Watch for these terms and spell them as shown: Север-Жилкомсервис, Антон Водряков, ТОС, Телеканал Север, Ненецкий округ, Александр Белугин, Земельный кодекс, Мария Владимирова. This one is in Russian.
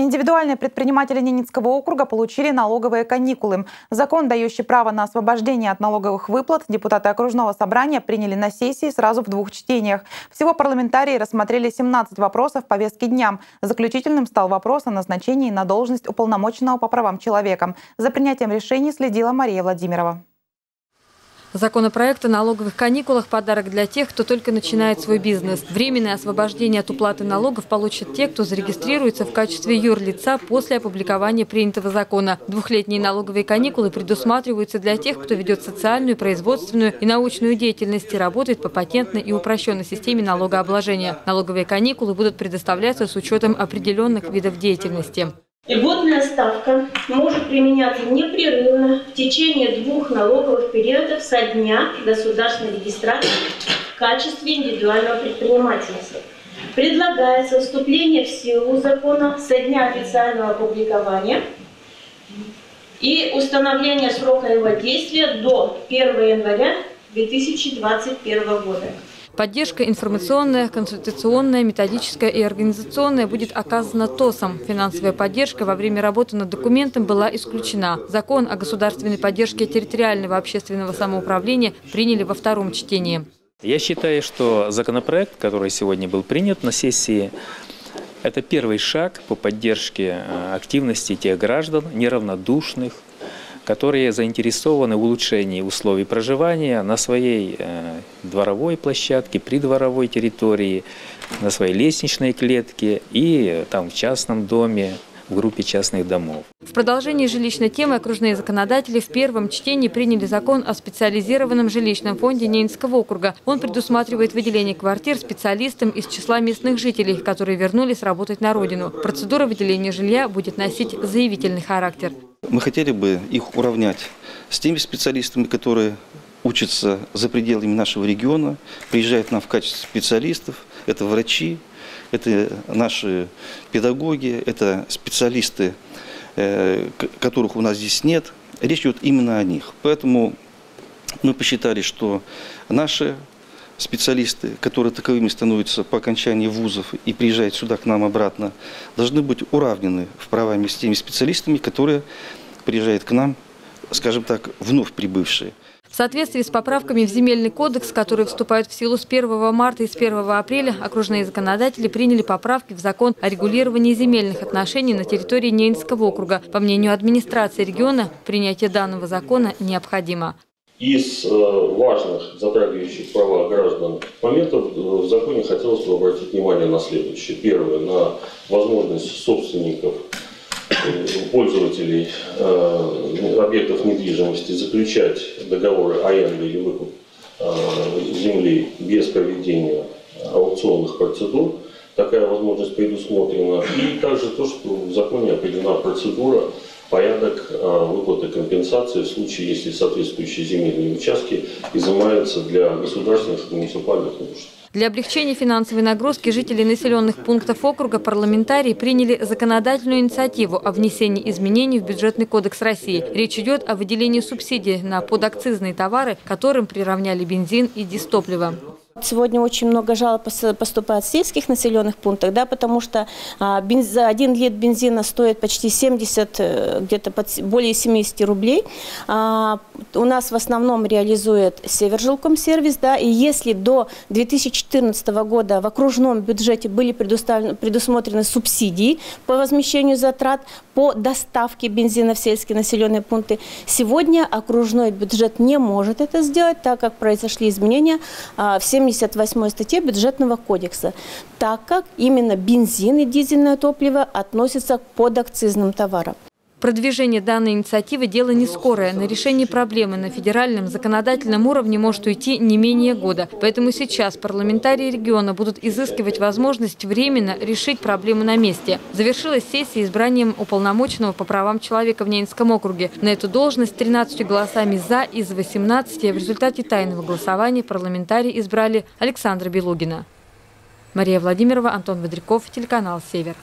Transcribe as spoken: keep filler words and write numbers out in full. Индивидуальные предприниматели Ненецкого округа получили налоговые каникулы. Закон, дающий право на освобождение от налоговых выплат, депутаты окружного собрания приняли на сессии сразу в двух чтениях. Всего парламентарии рассмотрели семнадцать вопросов повестки дня. Заключительным стал вопрос о назначении на должность уполномоченного по правам человека. За принятием решений следила Мария Владимирова. Законопроект о налоговых каникулах – подарок для тех, кто только начинает свой бизнес. Временное освобождение от уплаты налогов получат те, кто зарегистрируется в качестве юрлица после опубликования принятого закона. Двухлетние налоговые каникулы предусматриваются для тех, кто ведет социальную, производственную и научную деятельность и работает по патентной и упрощенной системе налогообложения. Налоговые каникулы будут предоставляться с учетом определенных видов деятельности. Льготная ставка может применяться непрерывно в течение двух налоговых периодов со дня государственной регистрации в качестве индивидуального предпринимательства. Предлагается вступление в силу закона со дня официального опубликования и установление срока его действия до первого января две тысячи двадцать первого года. Поддержка информационная, консультационная, методическая и организационная будет оказана ТОСом. Финансовая поддержка во время работы над документом была исключена. Закон о государственной поддержке территориального общественного самоуправления приняли во втором чтении. Я считаю, что законопроект, который сегодня был принят на сессии, это первый шаг по поддержке активности тех граждан, неравнодушных, которые заинтересованы в улучшении условий проживания на своей дворовой площадке, придворовой территории, на своей лестничной клетке и там в частном доме, в группе частных домов. В продолжении жилищной темы окружные законодатели в первом чтении приняли закон о специализированном жилищном фонде Ненецкого округа. Он предусматривает выделение квартир специалистам из числа местных жителей, которые вернулись работать на родину. Процедура выделения жилья будет носить заявительный характер. Мы хотели бы их уравнять с теми специалистами, которые учатся за пределами нашего региона, приезжают к нам в качестве специалистов. Это врачи, это наши педагоги, это специалисты, которых у нас здесь нет. Речь идет именно о них. Поэтому мы посчитали, что наши специалисты, которые таковыми становятся по окончании вузов и приезжают сюда к нам обратно, должны быть уравнены в правах с теми специалистами, которые приезжают к нам, скажем так, вновь прибывшие. В соответствии с поправками в Земельный кодекс, которые вступают в силу с первого марта и с первого апреля, окружные законодатели приняли поправки в закон о регулировании земельных отношений на территории Ненецкого округа. По мнению администрации региона, принятие данного закона необходимо. Из важных, затрагивающих права граждан моментов в законе хотелось бы обратить внимание на следующее. Первое, на возможность собственников, пользователей объектов недвижимости заключать договоры аренды или выкуп земли без проведения аукционных процедур. Такая возможность предусмотрена. И также то, что в законе определена процедура, порядок выплаты компенсации в случае, если соответствующие земельные участки изымаются для государственных и муниципальных нужд. Для облегчения финансовой нагрузки жителей населенных пунктов округа парламентарии приняли законодательную инициативу о внесении изменений в Бюджетный кодекс России. Речь идет о выделении субсидий на подакцизные товары, которым приравняли бензин и дистопливо. Сегодня очень много жалоб поступает в сельских населенных пунктах, да, потому что бензин, один литр бензина стоит почти семьдесят, где-то более семидесяти рублей. А, у нас в основном реализует Север-Жилкомсервис, да, и если до две тысячи четырнадцатого года в окружном бюджете были предусмотрены субсидии по возмещению затрат по доставке бензина в сельские населенные пункты, сегодня окружной бюджет не может это сделать, так как произошли изменения в семьдесят восьмой статье Бюджетного кодекса, так как именно бензин и дизельное топливо относятся к подакцизным товарам. Продвижение данной инициативы – дело не скорое. На решение проблемы на федеральном законодательном уровне может уйти не менее года. Поэтому сейчас парламентарии региона будут изыскивать возможность временно решить проблему на месте. Завершилась сессия избранием уполномоченного по правам человека в Ненецком округе. На эту должность тринадцатью голосами «за» из восемнадцати в результате тайного голосования парламентарии избрали Александра Белугина. Мария Владимирова, Антон Водряков, телеканал «Север».